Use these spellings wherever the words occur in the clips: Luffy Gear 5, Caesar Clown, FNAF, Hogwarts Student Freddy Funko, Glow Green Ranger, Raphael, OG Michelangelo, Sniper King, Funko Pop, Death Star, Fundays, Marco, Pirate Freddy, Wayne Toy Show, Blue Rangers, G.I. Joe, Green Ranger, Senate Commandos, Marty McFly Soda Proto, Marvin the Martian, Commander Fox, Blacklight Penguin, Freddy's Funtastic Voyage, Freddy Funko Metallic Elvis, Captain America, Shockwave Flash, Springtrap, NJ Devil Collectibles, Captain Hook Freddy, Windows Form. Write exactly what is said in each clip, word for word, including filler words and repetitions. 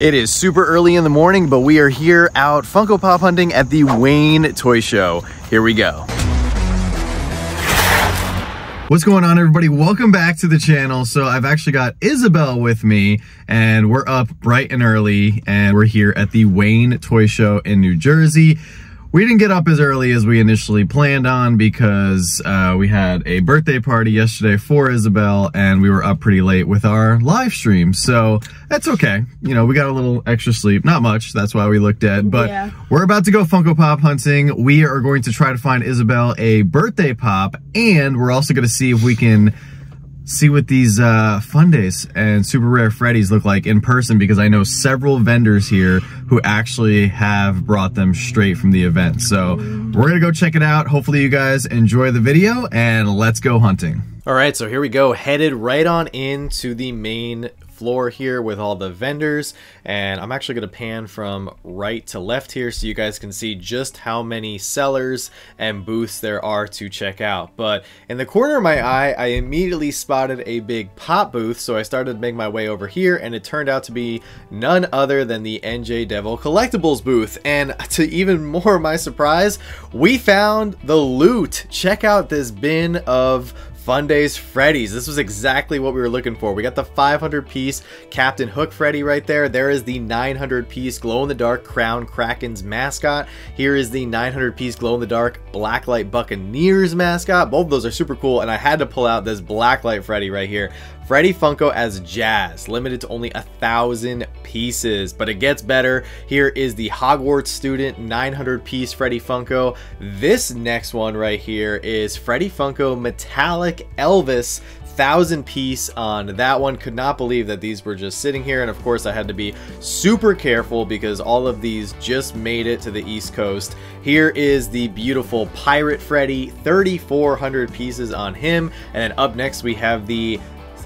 It is super early in the morning, but we are here out Funko Pop hunting at the Wayne Toy Show. Here we go. What's going on, everybody? Welcome back to the channel. So I've actually got Isabel with me, and we're up bright and early, and we're here at the Wayne Toy Show in New Jersey. We didn't get up as early as we initially planned on because uh, we had a birthday party yesterday for Isabel, and we were up pretty late with our live stream, so that's okay. You know, we got a little extra sleep. Not much, that's why we look dead, but yeah. We're about to go Funko Pop hunting. We are going to try to find Isabel a birthday pop, and we're also gonna see if we can see what these uh, Fundays and Super Rare Freddies look like in person, because I know several vendors here who actually have brought them straight from the event. So we're gonna go check it out. Hopefully you guys enjoy the video, and let's go hunting. All right, so here we go, headed right on into the main floor here with all the vendors, and I'm actually going to pan from right to left here so you guys can see just how many sellers and booths there are to check out. But in the corner of my eye, I immediately spotted a big pop booth, so I started to make my way over here, and it turned out to be none other than the N J Devil Collectibles booth. And to even more my surprise, we found the loot. Check out this bin of Fundays Freddy's. This was exactly what we were looking for. We got the five hundred piece Captain Hook Freddy right there. There is the nine hundred piece Glow-in-the-Dark Crown Krakens mascot. Here is the nine hundred piece Glow-in-the-Dark Blacklight Buccaneers mascot. Both of those are super cool, and I had to pull out this Blacklight Freddy right here. Freddy Funko as Jazz, limited to only a thousand pieces, but it gets better. Here is the Hogwarts Student nine hundred piece Freddy Funko. This next one right here is Freddy Funko Metallic Elvis, thousand piece on that one. Could not believe that these were just sitting here, and of course I had to be super careful because all of these just made it to the East Coast. Here is the beautiful Pirate Freddy, thirty-four hundred pieces on him, and then up next we have the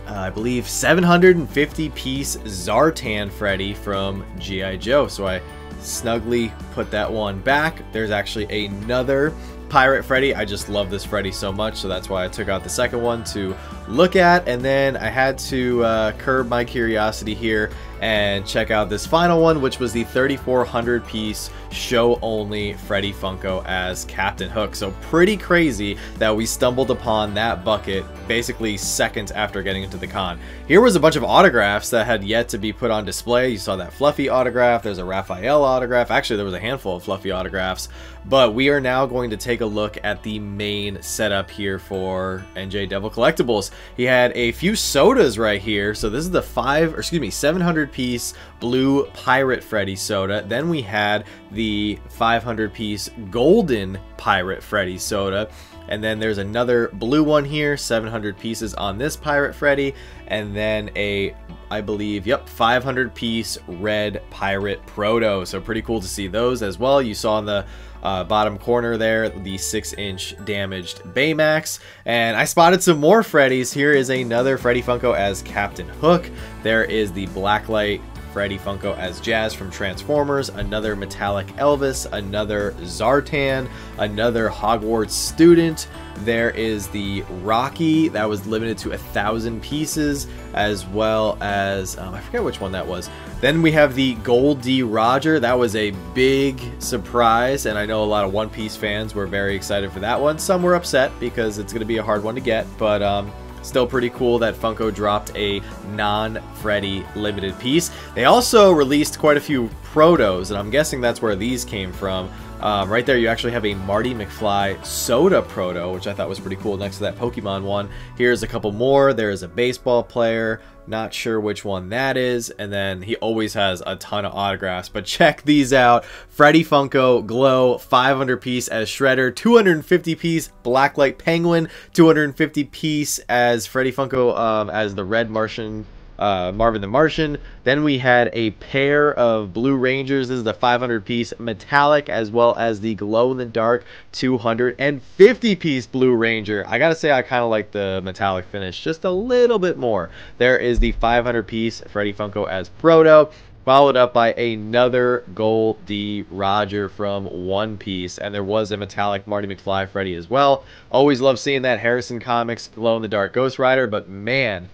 Uh, I believe seven hundred fifty piece Zartan Freddy from G I Joe. So I snugly put that one back. There's actually another Pirate Freddy. I just love this Freddy so much, so that's why I took out the second one to look at. And then I had to uh, curb my curiosity here and check out this final one, which was the thirty-four hundred piece show only Freddy Funko as Captain Hook. So pretty crazy that we stumbled upon that bucket basically seconds after getting into the con. Here was a bunch of autographs that had yet to be put on display. You saw that Fluffy autograph, there's a Raphael autograph, actually there was a handful of Fluffy autographs, but we are now going to take a look at the main setup here for N J Devil Collectibles. He had a few sodas right here, so this is the five, or excuse me, seven hundred piece blue Pirate Freddy soda. Then we had the five hundred piece golden Pirate Freddy soda. And then there's another blue one here, seven hundred pieces on this Pirate Freddy. And then a, I believe, yep, five hundred piece red Pirate Proto. So pretty cool to see those as well. You saw in the uh, bottom corner there, the six inch damaged Baymax. And I spotted some more Freddys. Here is another Freddy Funko as Captain Hook. There is the Blacklight Freddy Funko as Jazz from Transformers, another Metallic Elvis, another Zartan, another Hogwarts Student. There is the Rocky that was limited to a thousand pieces, as well as um, I forget which one that was. Then we have the Gold D. Roger. That was a big surprise, and I know a lot of One Piece fans were very excited for that one. Some were upset because it's going to be a hard one to get, but um still pretty cool that Funko dropped a non-Freddy limited piece. They also released quite a few Protos, and I'm guessing that's where these came from. Um, right there you actually have a Marty McFly Soda Proto, which I thought was pretty cool next to that Pokemon one. Here's a couple more. There is a baseball player. Not sure which one that is. And then he always has a ton of autographs. But check these out. Freddy Funko Glow, five hundred piece as Shredder, two hundred fifty piece Blacklight Penguin, two hundred fifty piece as Freddy Funko um, as the Red Martian. Uh, Marvin the Martian. Then we had a pair of Blue Rangers. This is the five hundred piece metallic, as well as the glow-in-the-dark two hundred fifty piece Blue Ranger. I gotta say, I kind of like the metallic finish just a little bit more. There is the five hundred piece Freddy Funko as Frodo, followed up by another Gold D. Roger from One Piece, and there was a metallic Marty McFly Freddy as well. Always love seeing that Harrison Comics glow-in-the-dark Ghost Rider, but man,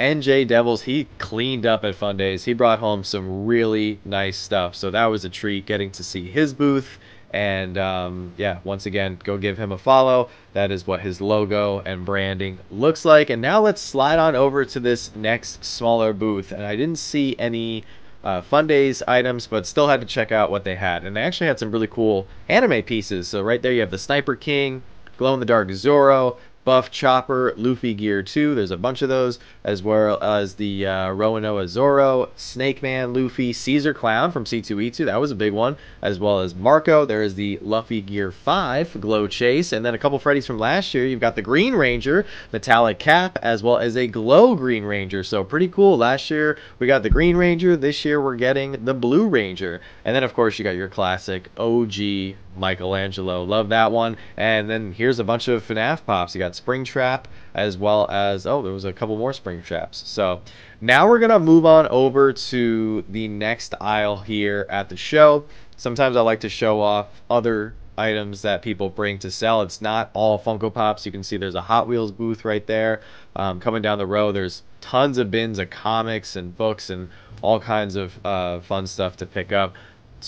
N J Devils, he cleaned up at Fundays. He brought home some really nice stuff. So that was a treat getting to see his booth. And um, yeah, once again, go give him a follow. That is what his logo and branding looks like. And now let's slide on over to this next smaller booth. And I didn't see any uh, Fundays items, but still had to check out what they had. And they actually had some really cool anime pieces. So right there you have the Sniper King, Glow-in-the-Dark Zorro, Buff Chopper, Luffy Gear two, there's a bunch of those, as well as the uh, Roanoa Zorro, Snake Man, Luffy, Caesar Clown from C two E two, that was a big one, as well as Marco. There is the Luffy Gear five, Glow Chase, and then a couple Freddies from last year. You've got the Green Ranger, Metallic Cap, as well as a Glow Green Ranger, so pretty cool. Last year we got the Green Ranger, this year we're getting the Blue Ranger, and then of course you got your classic O G Michelangelo, love that one. And then here's a bunch of FNAF pops. You got Springtrap, as well as, oh, there was a couple more Springtraps. So now we're gonna move on over to the next aisle here at the show. Sometimes I like to show off other items that people bring to sell. It's not all Funko Pops. You can see there's a Hot Wheels booth right there. Um, coming down the row, there's tons of bins of comics and books and all kinds of uh, fun stuff to pick up.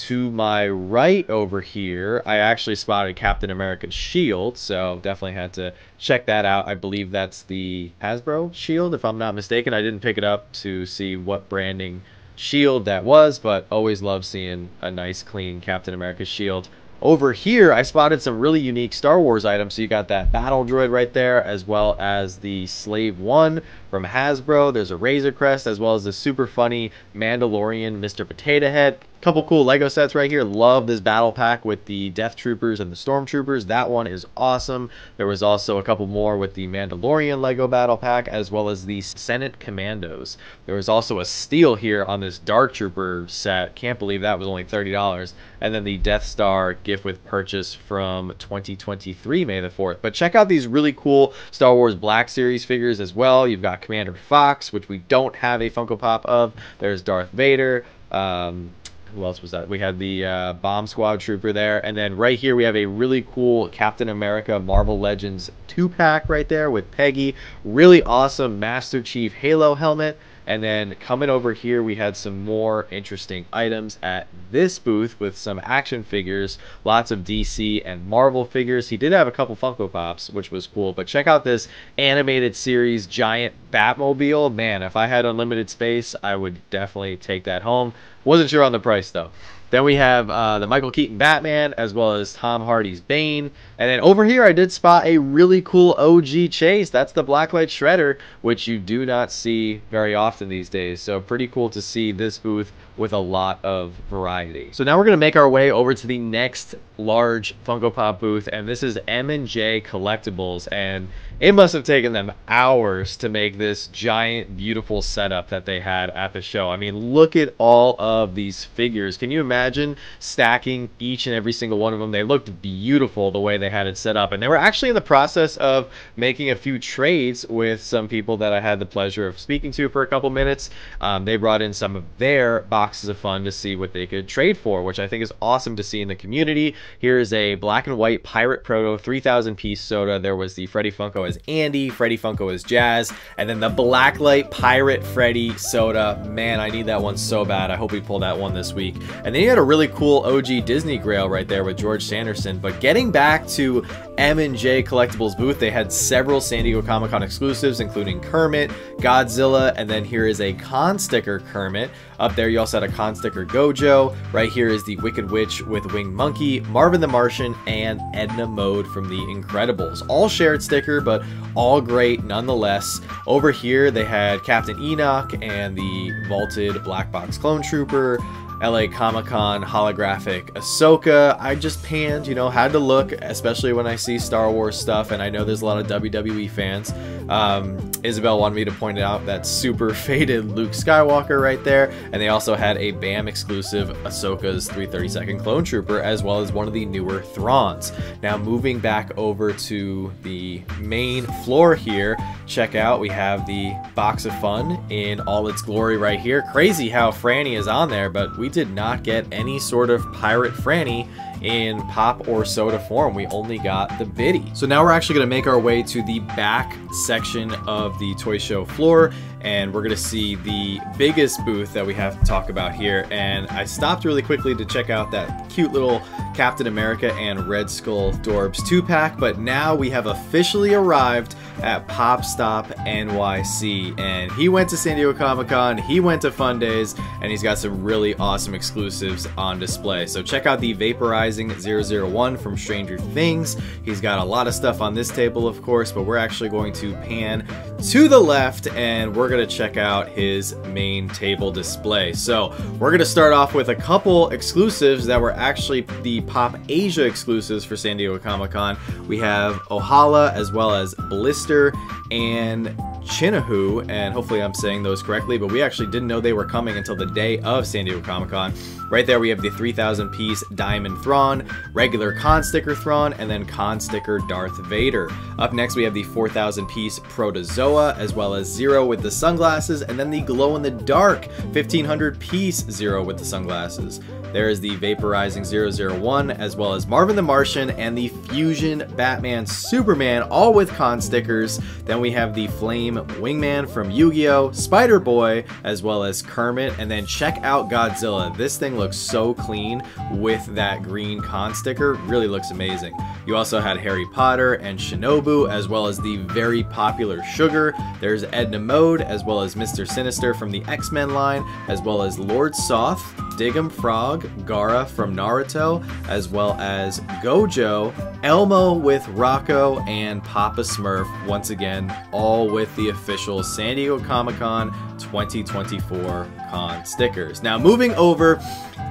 To my right over here, I actually spotted Captain America's shield, so definitely had to check that out. I believe that's the Hasbro shield, if I'm not mistaken. I didn't pick it up to see what branding shield that was, but always love seeing a nice, clean Captain America shield. Over here, I spotted some really unique Star Wars items. So you got that battle droid right there, as well as the Slave One from Hasbro. There's a Razor Crest, as well as the super funny Mandalorian Mister Potato Head. Couple cool Lego sets right here. Love this battle pack with the Death Troopers and the Stormtroopers. That one is awesome. There was also a couple more with the Mandalorian Lego battle pack, as well as the Senate Commandos. There was also a steal here on this Dark Trooper set. Can't believe that was only thirty dollars. And then the Death Star gift with purchase from twenty twenty-three, May the fourth. But check out these really cool Star Wars Black Series figures as well. You've got Commander Fox, which we don't have a Funko Pop of. There's Darth Vader. Um... Who else was that? We had the uh, Bomb Squad Trooper there. And then right here we have a really cool Captain America Marvel Legends two pack right there with Peggy. Really awesome Master Chief Halo helmet. And then coming over here, we had some more interesting items at this booth with some action figures, lots of D C and Marvel figures. He did have a couple Funko Pops, which was cool, but check out this animated series giant Batmobile. Man, if I had unlimited space, I would definitely take that home. Wasn't sure on the price, though. Then we have uh, the Michael Keaton Batman, as well as Tom Hardy's Bane. And then over here, I did spot a really cool O G Chase. That's the Blacklight Shredder, which you do not see very often these days. So pretty cool to see this booth with a lot of variety. So now we're going to make our way over to the next large Funko Pop booth. And this is M and J Collectibles. And it must have taken them hours to make this giant, beautiful setup that they had at the show. I mean, look at all of these figures. Can you imagine? Imagine stacking each and every single one of them. They looked beautiful the way they had it set up, and they were actually in the process of making a few trades with some people that I had the pleasure of speaking to for a couple minutes. Um, they brought in some of their boxes of fun to see what they could trade for, which I think is awesome to see in the community. Here is a black and white Pirate Proto three thousand piece soda. There was the Freddy Funko as Andy, Freddy Funko as Jazz, and then the Blacklight Pirate Freddy soda. Man, I need that one so bad. I hope we pull that one this week. And then you had a really cool O G Disney Grail right there with George Sanderson. But getting back to M and J Collectibles booth, they had several San Diego Comic-Con exclusives, including Kermit, Godzilla, and then here is a Con Sticker Kermit. Up there you also had a Con Sticker Gojo. Right here is the Wicked Witch with Winged Monkey, Marvin the Martian, and Edna Mode from The Incredibles. All shared sticker, but all great nonetheless. Over here they had Captain Enoch and the vaulted Black Box Clone Trooper, L A Comic-Con holographic Ahsoka. I just panned, you know, had to look, especially when I see Star Wars stuff, and I know there's a lot of W W E fans. Um, Isabel wanted me to point out that super faded Luke Skywalker right there, and they also had a BAM exclusive Ahsoka's three thirty-second Clone Trooper, as well as one of the newer Thrawns. Now moving back over to the main floor here, check out, we have the Box of Fun in all its glory right here. Crazy how Franny is on there, but we did not get any sort of Pirate Franny in pop or soda form. We only got the Biddy. So now we're actually going to make our way to the back section section of the toy show floor, and we're gonna see the biggest booth that we have to talk about here. And I stopped really quickly to check out that cute little Captain America and Red Skull Dorbs two pack, but now we have officially arrived at Pop Stop N Y C, and he went to San Diego Comic-Con, he went to Fundays, and he's got some really awesome exclusives on display. So check out the Vaporizing zero zero one from Stranger Things. He's got a lot of stuff on this table, of course, but we're actually going to pan to the left and we're going to check out his main table display. So we're going to start off with a couple exclusives that were actually the Pop Asia exclusives for San Diego Comic-Con. We have Ohala as well as Blister and Chinahoo, and hopefully I'm saying those correctly, but we actually didn't know they were coming until the day of San Diego Comic-Con. Right there we have the three thousand piece Diamond Thrawn, regular Con Sticker Thrawn, and then Con Sticker Darth Vader. Up next we have the four thousand piece Protozoa, as well as Zero with the sunglasses, and then the Glow-in-the-Dark fifteen hundred piece Zero with the sunglasses. There is the Vaporizing zero zero one, as well as Marvin the Martian and the Fusion Batman Superman, all with Con Stickers. Then we have the Flame Wingman from Yu-Gi-Oh!, Spider-Boy, as well as Kermit, and then check out Godzilla. This thing looks so clean with that green Con sticker, really looks amazing. You also had Harry Potter and Shinobu, as well as the very popular Sugar. There's Edna Mode, as well as Mister Sinister from the X-Men line, as well as Lord Soth, Dig'em Frog, Gaara from Naruto, as well as Gojo, Elmo with Rocco, and Papa Smurf, once again, all with the official San Diego Comic-Con twenty twenty-four Con stickers. Now moving over,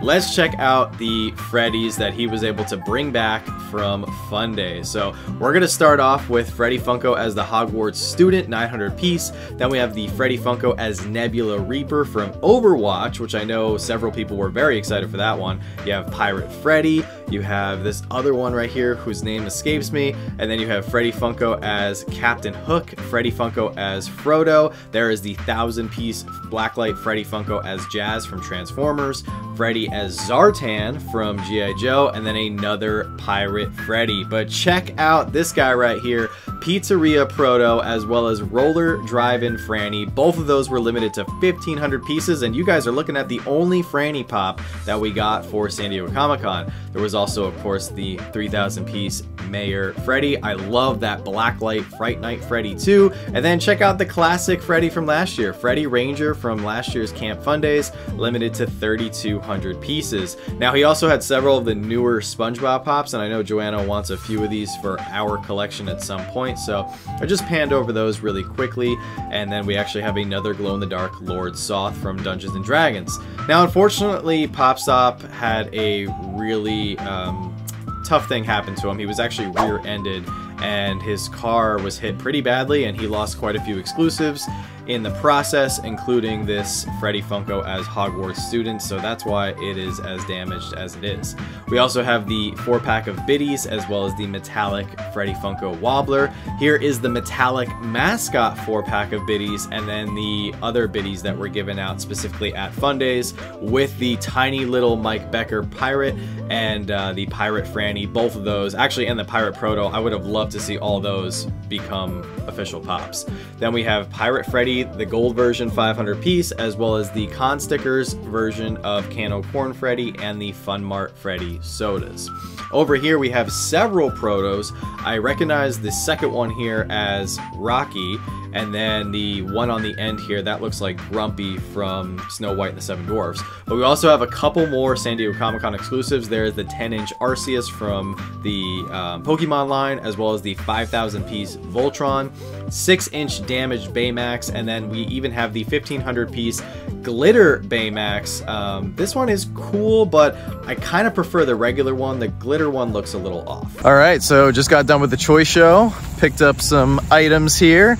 let's check out the Freddys that he was able to bring back from Fundays. So we're gonna start off with Freddy Funko as the Hogwarts Student nine hundred piece. Then we have the Freddy Funko as Nebula Reaper from Overwatch, which I know several people were very excited for that one. You have Pirate Freddy, you have this other one right here whose name escapes me, and then you have Freddy Funko as Captain Hook, Freddy Funko as Frodo. There is the thousand piece Blacklight Freddy Funko as Jazz from Transformers, Freddy as Zartan from G I Joe, and then another Pirate Freddy. But check out this guy right here, Pizzeria Proto, as well as Roller Drive-In Franny. Both of those were limited to fifteen hundred pieces, and you guys are looking at the only Franny Pop that we got for San Diego Comic-Con. There was also, of course, the three thousand piece Mayor Freddy. I love that Blacklight Fright Night Freddy too. And then check out the classic Freddy from last year, Freddy Ranger from last year's Camp Fundays, limited to thirty-two hundred pieces. Now he also had several of the newer SpongeBob Pops, and I know Joanna wants a few of these for our collection at some point, so I just panned over those really quickly. And then we actually have another Glow-in-the-Dark Lord Soth from Dungeons and Dragons. Now unfortunately Pop Stop had a really um, tough thing happen to him. He was actually rear-ended and his car was hit pretty badly, and he lost quite a few exclusives in the process, including this Freddy Funko as Hogwarts Student, so that's why it is as damaged as it is. We also have the four pack of biddies, as well as the metallic Freddy Funko Wobbler. Here is the metallic mascot four pack of biddies, and then the other biddies that were given out specifically at Fundays, with the tiny little Mike Becker Pirate and uh, the Pirate Franny, both of those, actually, and the Pirate Proto. I would have loved to see all those become official pops. Then we have Pirate Freddy, the gold version five hundred piece, as well as the Con Stickers version of Cano Corn Freddy and the Fun Mart Freddy sodas. Over here we have several Protos. I recognize the second one here as Rocky, and then the one on the end here, that looks like Grumpy from Snow White and the Seven Dwarfs. But we also have a couple more San Diego Comic-Con exclusives. There's the ten inch Arceus from the um, Pokemon line, as well as the five thousand piece Voltron, six inch damaged Baymax, and then we even have the fifteen hundred piece Glitter Baymax. Um, this one is cool, but I kind of prefer the regular one. The glitter one looks a little off. All right, so just got done with the toy show, picked up some items here.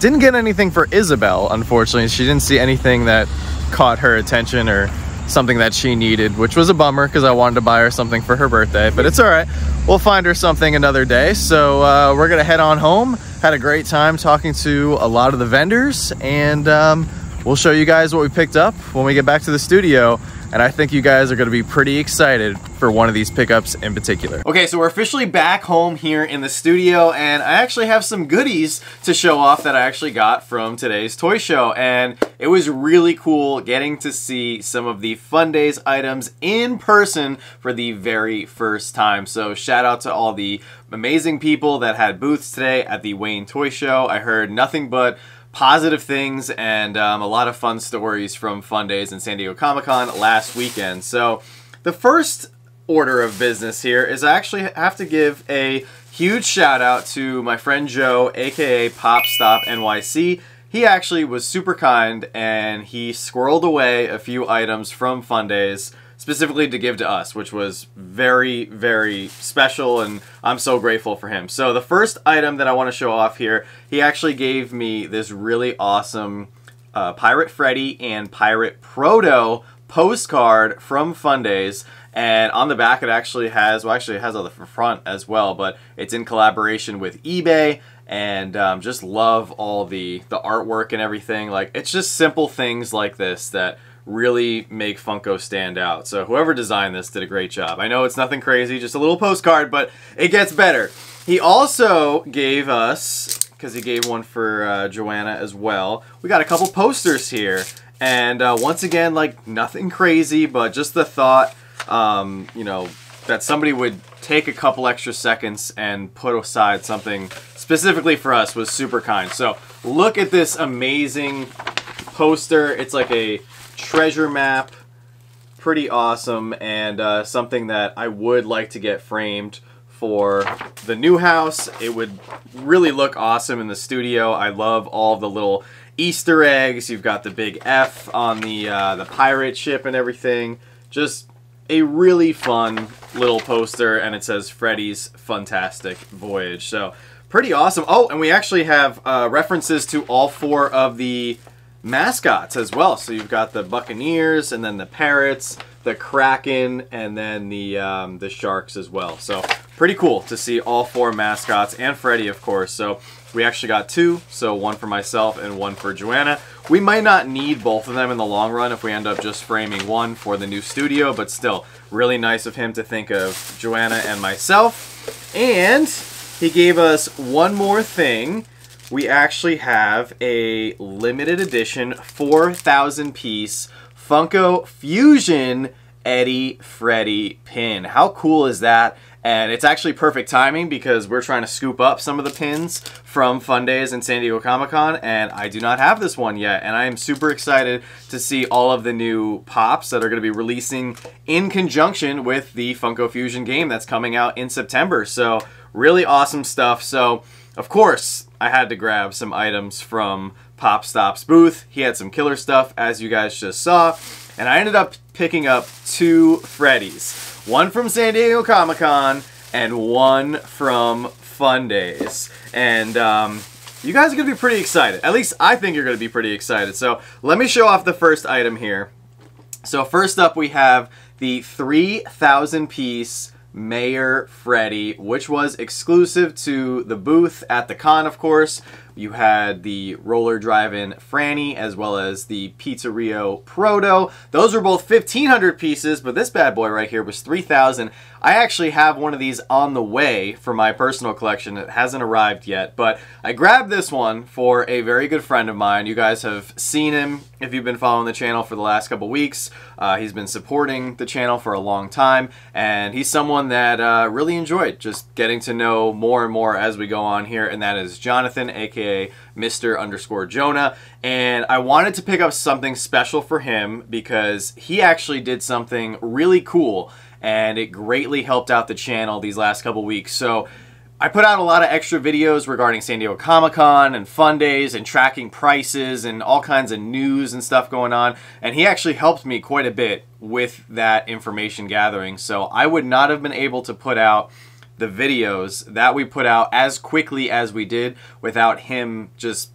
Didn't get anything for Isabel, unfortunately. She didn't see anything that caught her attention or something that she needed, which was a bummer because I wanted to buy her something for her birthday, but it's all right. We'll find her something another day. So uh, we're gonna head on home. Had a great time talking to a lot of the vendors, and um, we'll show you guys what we picked up when we get back to the studio and I think you guys are gonna be pretty excited for one of these pickups in particular. Okay, so we're officially back home here in the studio, and I actually have some goodies to show off that I actually got from today's toy show, and it was really cool getting to see some of the Fundays items in person for the very first time. So shout out to all the amazing people that had booths today at the Wayne Toy Show. I heard nothing but positive things and um, a lot of fun stories from Fundays and San Diego Comic-Con last weekend. So the first order of business here is I actually have to give a huge shout out to my friend Joe, aka Pop Stop N Y C. He actually was super kind and he squirreled away a few items from Fundays specifically to give to us, which was very, very special, and I'm so grateful for him. So the first item that I want to show off here, he actually gave me this really awesome uh, Pirate Freddy and Pirate Proto postcard from Fundays, and on the back it actually has, well actually it has on the front as well, but it's in collaboration with eBay, and um, just love all the, the artwork and everything. Like, it's just simple things like this that really make Funko stand out. So whoever designed this did a great job. I know it's nothing crazy, just a little postcard, but it gets better. He also gave us, because he gave one for uh, Joanna as well, we got a couple posters here. And uh, once again, like, nothing crazy, but just the thought, um, you know, that somebody would take a couple extra seconds and put aside something specifically for us was super kind. So look at this amazing poster. It's like a treasure map, pretty awesome, and uh, something that I would like to get framed for the new house. It would really look awesome in the studio. I love all the little Easter eggs. You've got the big F on the uh, the pirate ship and everything. Just a really fun little poster, and it says Freddy's Funtastic Voyage. So pretty awesome. Oh, and we actually have uh, references to all four of the mascots as well. So you've got the Buccaneers, and then the Parrots, the Kraken, and then the um, the Sharks as well. So pretty cool to see all four mascots, and Freddy, of course. So we actually got two, so one for myself and one for Joanna. We might not need both of them in the long run if we end up just framing one for the new studio, but still, really nice of him to think of Joanna and myself. And he gave us one more thing. We actually have a limited edition four thousand piece Funko Fusion Eddie Freddy pin. How cool is that? And it's actually perfect timing because we're trying to scoop up some of the pins from Fundays and San Diego Comic-Con, and I do not have this one yet, and I am super excited to see all of the new pops that are going to be releasing in conjunction with the Funko Fusion game that's coming out in September. So really awesome stuff. So of course, I had to grab some items from Pop Stop's booth. He had some killer stuff, as you guys just saw, and I ended up picking up two Freddys. One from San Diego Comic-Con and one from Fundays. And um, you guys are going to be pretty excited. At least I think you're going to be pretty excited. So let me show off the first item here. So first up we have the three thousand piece Mayor Freddy, which was exclusive to the booth at the con, of course. You had the Roller Drive-In Franny as well as the Pizzerio Proto. Those were both fifteen hundred pieces, but this bad boy right here was three thousand. I actually have one of these on the way for my personal collection. It hasn't arrived yet, but I grabbed this one for a very good friend of mine. You guys have seen him if you've been following the channel for the last couple weeks. Uh, he's been supporting the channel for a long time, and he's someone that uh, really enjoyed just getting to know more and more as we go on here, and that is Jonathan, aka Mister Underscore Jonah. And I wanted to pick up something special for him because he actually did something really cool, and it greatly helped out the channel these last couple weeks. So I put out a lot of extra videos regarding San Diego Comic-Con and Fundays and tracking prices and all kinds of news and stuff going on, and he actually helped me quite a bit with that information gathering. So I would not have been able to put out the videos that we put out as quickly as we did without him just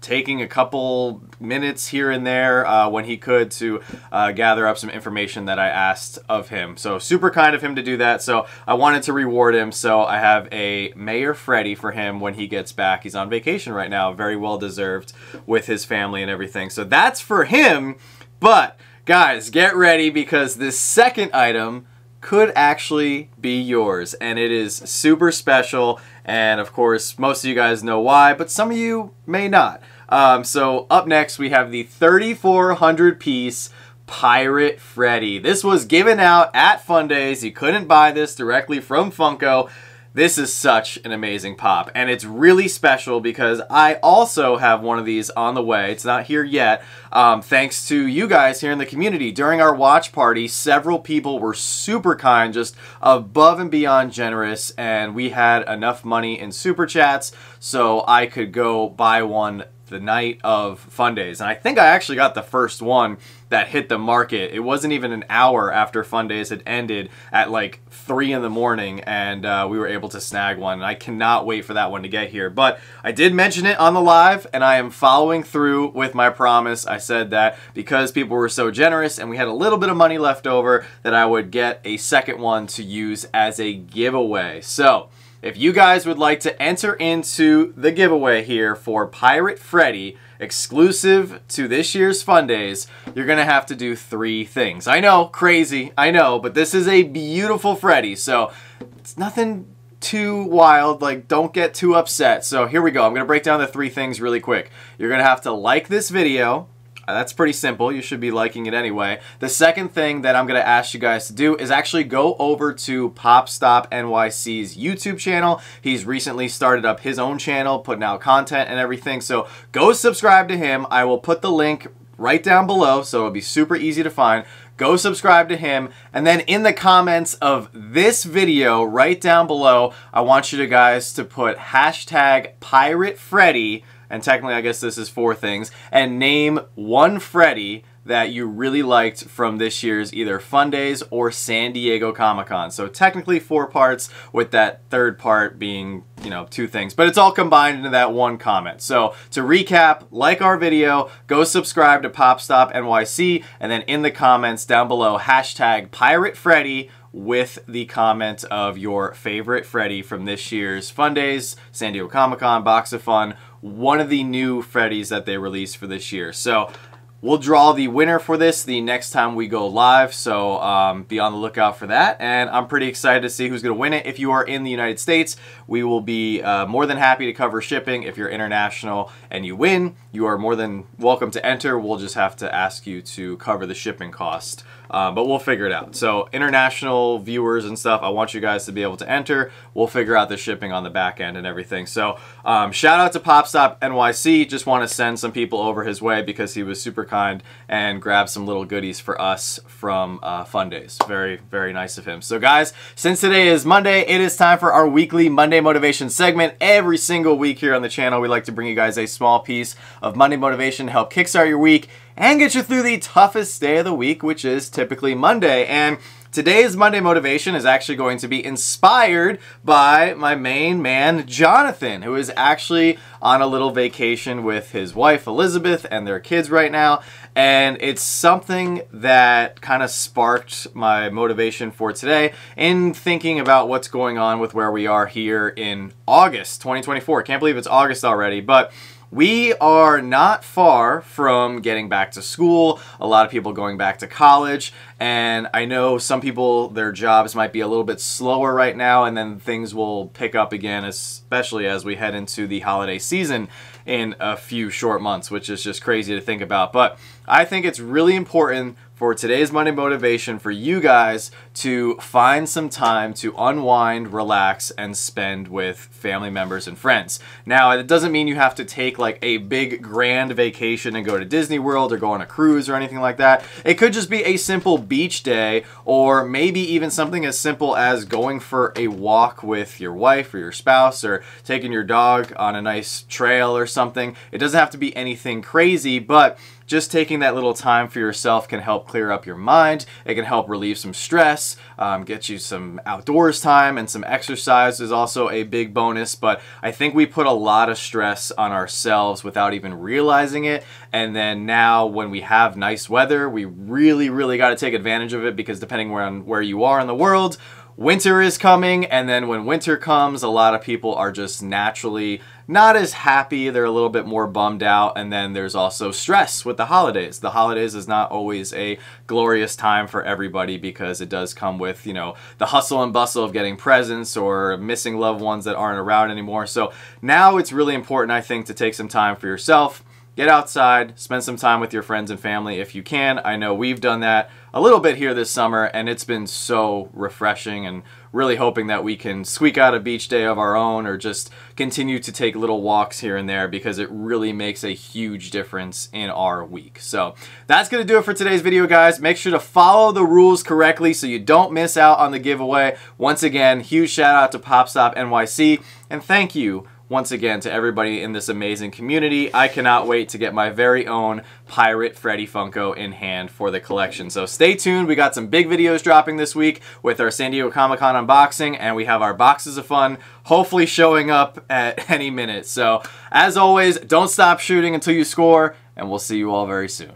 taking a couple minutes here and there uh, when he could to uh, gather up some information that I asked of him. So super kind of him to do that. So I wanted to reward him. So I have a Mayor Freddy for him when he gets back. He's on vacation right now, very well deserved with his family and everything. So that's for him. But Guys, get ready because this second item could actually be yours, and it is super special, and of course most of you guys know why, but some of you may not. Um, so up next we have the thirty-four hundred piece Pirate Freddy. This was given out at Fundays. You couldn't buy this directly from Funko. This is such an amazing pop, and it's really special because I also have one of these on the way. It's not here yet. Um, thanks to you guys here in the community. During our watch party, several people were super kind, just above and beyond generous, and we had enough money in Super Chats so I could go buy one the night of Fundays. And I think I actually got the first one that hit the market. It wasn't even an hour after Fundays had ended at like three in the morning, and uh, we were able to snag one, and I cannot wait for that one to get here. But I did mention it on the live, and I am following through with my promise. I said that because people were so generous and we had a little bit of money left over that I would get a second one to use as a giveaway. So if you guys would like to enter into the giveaway here for Pirate Freddy, exclusive to this year's Fundays, you're going to have to do three things. I know, crazy, I know, but this is a beautiful Freddy, so it's nothing too wild, like don't get too upset. So here we go, I'm going to break down the three things really quick. You're going to have to like this video. That's pretty simple. You should be liking it anyway. The second thing that I'm going to ask you guys to do is actually go over to PopStop N Y C's YouTube channel. He's recently started up his own channel, putting out content and everything. So go subscribe to him. I will put the link right down below, so it'll be super easy to find. Go subscribe to him, and then in the comments of this video right down below, I want you to guys to put hashtag Pirate Freddy, and technically I guess this is four things, and name one Freddy that you really liked from this year's either Fundays or San Diego Comic-Con. So technically four parts, with that third part being, you know, two things, but it's all combined into that one comment. So to recap, like our video, go subscribe to PopStop N Y C, and then in the comments down below, hashtag Pirate Freddy with the comment of your favorite Freddy from this year's Fundays, San Diego Comic-Con, Box of Fun, one of the new Freddys that they released for this year. So we'll draw the winner for this the next time we go live, so um, be on the lookout for that. And I'm pretty excited to see who's going to win it. If you are in the United States, we will be uh, more than happy to cover shipping. If you're international and you win, you are more than welcome to enter. We'll just have to ask you to cover the shipping cost. Uh, but we'll figure it out. So international viewers and stuff, I want you guys to be able to enter. We'll figure out the shipping on the back end and everything. So um, shout out to PopStop N Y C. Just want to send some people over his way because he was super kind and grabbed some little goodies for us from uh, Fundays. Very, very nice of him. So guys, since today is Monday, it is time for our weekly Monday Motivation segment. Every single week here on the channel, we like to bring you guys a small piece of Monday Motivation to help kickstart your week and get you through the toughest day of the week, which is typically Monday. And today's Monday Motivation is actually going to be inspired by my main man, Jonathan, who is actually on a little vacation with his wife, Elizabeth, and their kids right now. And it's something that kind of sparked my motivation for today in thinking about what's going on with where we are here in August twenty twenty-four. Can't believe it's August already, but we are not far from getting back to school, a lot of people going back to college, and I know some people, their jobs might be a little bit slower right now, and then things will pick up again, especially as we head into the holiday season in a few short months, which is just crazy to think about. But I think it's really important for today's Monday Motivation for you guys to find some time to unwind, relax, and spend with family members and friends. Now, it doesn't mean you have to take like a big grand vacation and go to Disney World or go on a cruise or anything like that. It could just be a simple beach day, or maybe even something as simple as going for a walk with your wife or your spouse, or taking your dog on a nice trail or something. It doesn't have to be anything crazy, but just taking that little time for yourself can help clear up your mind. It can help relieve some stress, um, get you some outdoors time, and some exercise is also a big bonus. But I think we put a lot of stress on ourselves without even realizing it. And then now when we have nice weather, we really, really got to take advantage of it, because depending on where you are in the world, winter is coming, and then when winter comes, a lot of people are just naturally not as happy. They're a little bit more bummed out, and then there's also stress with the holidays. The holidays is not always a glorious time for everybody because it does come with, you know, the hustle and bustle of getting presents or missing loved ones that aren't around anymore. So now it's really important, I think, to take some time for yourself. Get outside, spend some time with your friends and family if you can. I know we've done that a little bit here this summer, and it's been so refreshing, and really hoping that we can squeak out a beach day of our own or just continue to take little walks here and there, because it really makes a huge difference in our week. So that's going to do it for today's video, guys. Make sure to follow the rules correctly so you don't miss out on the giveaway. Once again, huge shout out to PopStop N Y C, and thank you once again to everybody in this amazing community. I cannot wait to get my very own Pirate Freddy Funko in hand for the collection. So stay tuned. We got some big videos dropping this week with our San Diego Comic-Con unboxing, and we have our boxes of fun hopefully showing up at any minute. So as always, don't stop shooting until you score, and we'll see you all very soon.